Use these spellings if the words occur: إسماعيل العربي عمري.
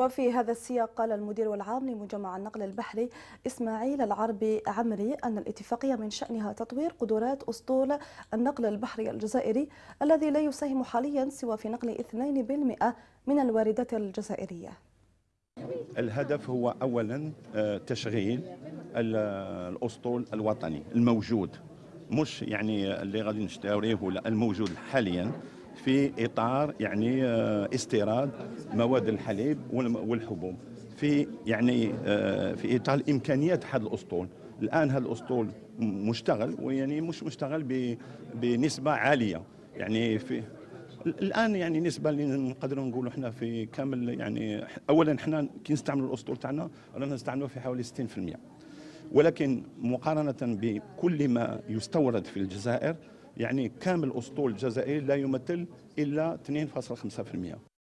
وفي هذا السياق قال المدير العام لمجمع النقل البحري إسماعيل العربي عمري أن الاتفاقية من شأنها تطوير قدرات أسطول النقل البحري الجزائري الذي لا يساهم حاليا سوى في نقل 2% من الواردات الجزائرية. الهدف هو أولا تشغيل الأسطول الوطني الموجود، مش يعني اللي غادي نشتريه ولا الموجود حاليا، في إطار يعني استيراد مواد الحليب والحبوب في يعني في إطار إمكانيات هذا الأسطول. الآن هذا الأسطول مشتغل، ويعني مش مشتغل بنسبة عالية، يعني في الآن يعني نسبة اللي نقدروا نقولوا احنا في كامل، يعني أولا احنا كي نستعملوا الأسطول تاعنا رانا نستعملوا في حوالي 60%، ولكن مقارنة بكل ما يستورد في الجزائر يعني كامل أسطول الجزائري لا يمثل إلا 2.5%.